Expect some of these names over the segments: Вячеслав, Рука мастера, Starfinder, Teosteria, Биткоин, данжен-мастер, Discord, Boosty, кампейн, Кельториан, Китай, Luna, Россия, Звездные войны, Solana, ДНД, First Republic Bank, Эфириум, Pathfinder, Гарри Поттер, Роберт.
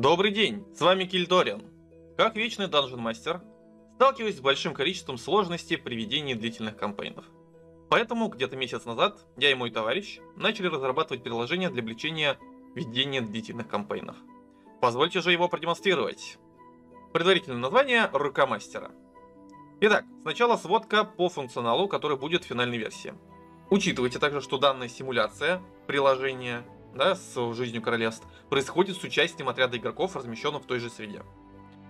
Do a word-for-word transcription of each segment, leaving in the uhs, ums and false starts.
Добрый день, с вами Кельториан. Как вечный данжен-мастер, сталкиваюсь с большим количеством сложностей при ведении длительных кампейнов. Поэтому где-то месяц назад я и мой товарищ начали разрабатывать приложение для облегчения ведения длительных кампейнов. Позвольте же его продемонстрировать. Предварительное название – Рука мастера. Итак, сначала сводка по функционалу, который будет в финальной версии. Учитывайте также, что данная симуляция приложения, да, с жизнью королевств происходит с участием отряда игроков, размещенных в той же среде.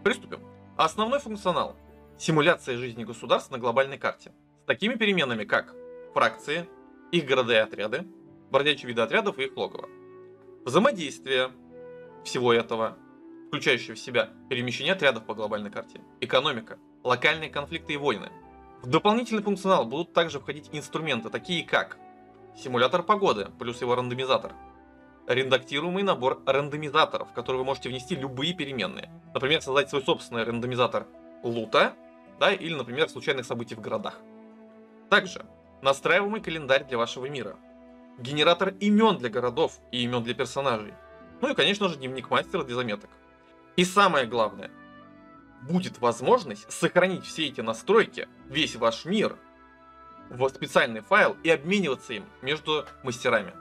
Приступим. Основной функционал – симуляция жизни государств на глобальной карте. С такими переменами, как фракции, их города и отряды, бродячие виды отрядов и их логово. Взаимодействие всего этого, включающее в себя перемещение отрядов по глобальной карте, экономика, локальные конфликты и войны. В дополнительный функционал будут также входить инструменты, такие как симулятор погоды плюс его рандомизатор, редактируемый набор рандомизаторов, в который вы можете внести любые переменные. Например, создать свой собственный рандомизатор лута, да, или, например, случайных событий в городах. Также настраиваемый календарь для вашего мира, генератор имен для городов и имен для персонажей, ну и, конечно же, дневник мастера для заметок. И самое главное, будет возможность сохранить все эти настройки, весь ваш мир в специальный файл и обмениваться им между мастерами.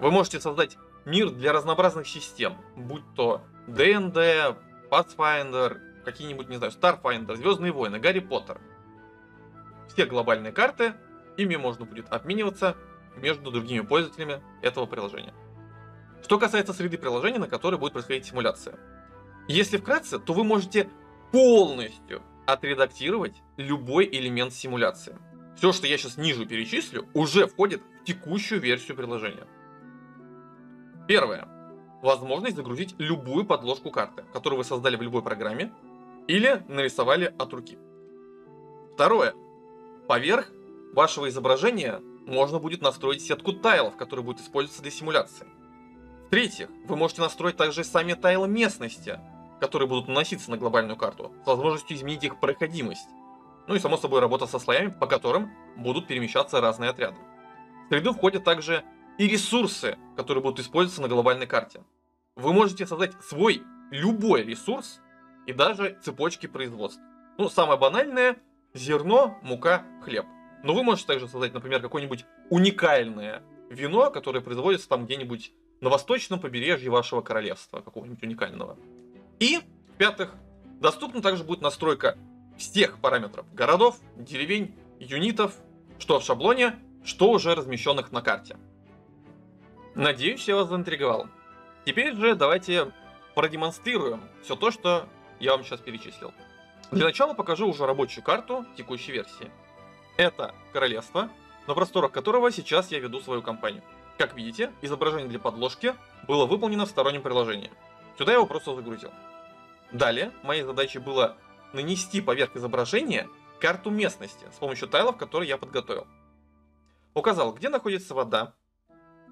Вы можете создать мир для разнообразных систем, будь то Д энд Д, Pathfinder, какие-нибудь, не знаю, Starfinder, Звездные войны, Гарри Поттер. Все глобальные карты, ими можно будет обмениваться между другими пользователями этого приложения. Что касается среды приложения, на которой будет происходить симуляция. Если вкратце, то вы можете полностью отредактировать любой элемент симуляции. Все, что я сейчас ниже перечислю, уже входит в текущую версию приложения. Первое. Возможность загрузить любую подложку карты, которую вы создали в любой программе или нарисовали от руки. Второе. Поверх вашего изображения можно будет настроить сетку тайлов, которые будут использоваться для симуляции. В-третьих, вы можете настроить также сами тайлы местности, которые будут наноситься на глобальную карту, с возможностью изменить их проходимость. Ну и, само собой, работа со слоями, по которым будут перемещаться разные отряды. В среду входят также и ресурсы, которые будут использоваться на глобальной карте. Вы можете создать свой любой ресурс и даже цепочки производства. Ну, самое банальное – зерно, мука, хлеб. Но вы можете также создать, например, какое-нибудь уникальное вино, которое производится там где-нибудь на восточном побережье вашего королевства, какого-нибудь уникального. И, в-пятых, доступна также будет настройка всех параметров городов, деревень, юнитов, что в шаблоне, что уже размещенных на карте. Надеюсь, я вас заинтриговал. Теперь же давайте продемонстрируем все то, что я вам сейчас перечислил. Для начала покажу уже рабочую карту текущей версии. Это королевство, на просторах которого сейчас я веду свою кампанию. Как видите, изображение для подложки было выполнено в стороннем приложении. Сюда я его просто загрузил. Далее, моей задачей было нанести поверх изображения карту местности с помощью тайлов, которые я подготовил. Указал, где находится вода,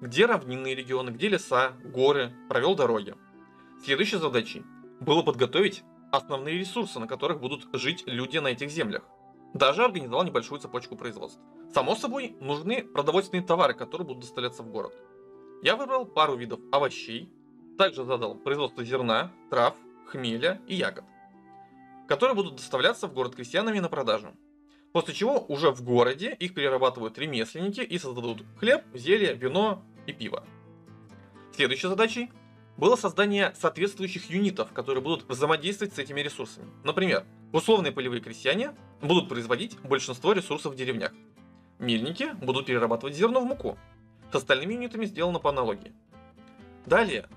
где равнинные регионы, где леса, горы, провел дороги. Следующей задачей было подготовить основные ресурсы, на которых будут жить люди на этих землях. Даже организовал небольшую цепочку производства. Само собой, нужны продовольственные товары, которые будут доставляться в город. Я выбрал пару видов овощей, также задал производство зерна, трав, хмеля и ягод, которые будут доставляться в город крестьянами на продажу. После чего уже в городе их перерабатывают ремесленники и создадут хлеб, зелье, вино и пиво. Следующей задачей было создание соответствующих юнитов, которые будут взаимодействовать с этими ресурсами. Например, условные полевые крестьяне будут производить большинство ресурсов в деревнях. Мельники будут перерабатывать зерно в муку. С остальными юнитами сделано по аналогии. Далее,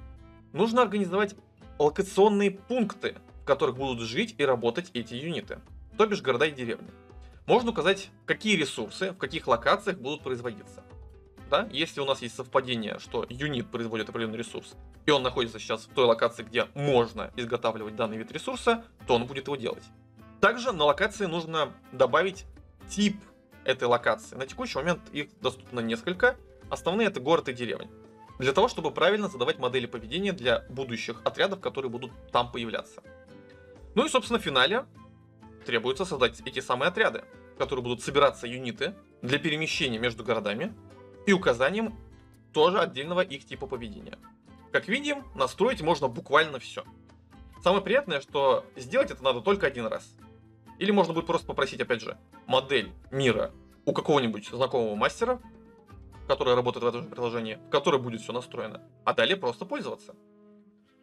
нужно организовать локационные пункты, в которых будут жить и работать эти юниты, то бишь города и деревни. Можно указать, какие ресурсы, в каких локациях будут производиться. Да? Если у нас есть совпадение, что юнит производит определенный ресурс, и он находится сейчас в той локации, где можно изготавливать данный вид ресурса, то он будет его делать. Также на локации нужно добавить тип этой локации. На текущий момент их доступно несколько. Основные — это город и деревня. Для того, чтобы правильно задавать модели поведения для будущих отрядов, которые будут там появляться. Ну и, собственно, в финале требуется создать эти самые отряды, в которые будут собираться юниты для перемещения между городами и указанием тоже отдельного их типа поведения. Как видим, настроить можно буквально все. Самое приятное, что сделать это надо только один раз. Или можно будет просто попросить, опять же, модель мира у какого-нибудь знакомого мастера, который работает в этом же приложении, в которой будет все настроено, а далее просто пользоваться.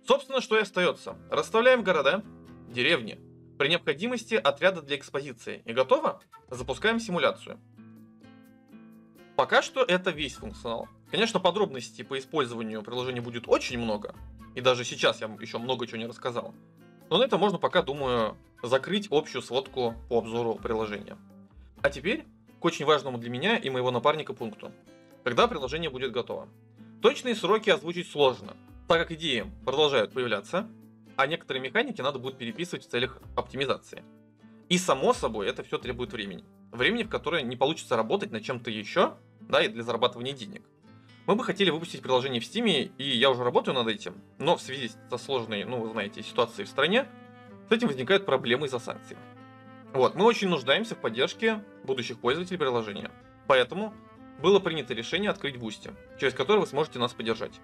Собственно, что и остается. Расставляем города, деревни, при необходимости отряда для экспозиции. И готово? Запускаем симуляцию. Пока что это весь функционал. Конечно, подробностей по использованию приложения будет очень много, и даже сейчас я вам еще много чего не рассказал. Но на этом можно пока, думаю, закрыть общую сводку по обзору приложения. А теперь к очень важному для меня и моего напарника пункту. Когда приложение будет готово. Точные сроки озвучить сложно, так как идеи продолжают появляться, а некоторые механики надо будет переписывать в целях оптимизации. И само собой это все требует времени. Времени, в которое не получится работать над чем-то еще, да, и для зарабатывания денег. Мы бы хотели выпустить приложение в Steam, и я уже работаю над этим, но в связи со сложной, ну вы знаете, ситуацией в стране, с этим возникают проблемы из-за санкций. Вот, мы очень нуждаемся в поддержке будущих пользователей приложения, поэтому было принято решение открыть Boosty, через который вы сможете нас поддержать.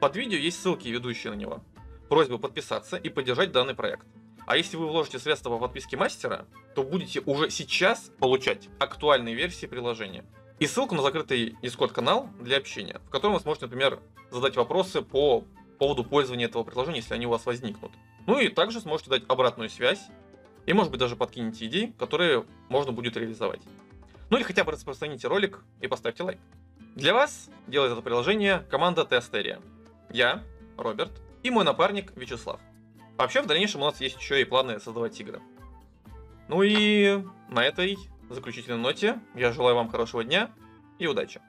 Под видео есть ссылки, ведущие на него. Просьба подписаться и поддержать данный проект. А если вы вложите средства по подписке мастера, то будете уже сейчас получать актуальные версии приложения. И ссылку на закрытый Discord канал для общения, в котором вы сможете, например, задать вопросы по поводу пользования этого приложения, если они у вас возникнут. Ну и также сможете дать обратную связь и, может быть, даже подкинете идеи, которые можно будет реализовать. Ну или хотя бы распространите ролик и поставьте лайк. Для вас делает это приложение команда Teosteria. Я, Роберт, и мой напарник Вячеслав. А вообще в дальнейшем у нас есть еще и планы создавать игры. Ну и на этой заключительной ноте я желаю вам хорошего дня и удачи.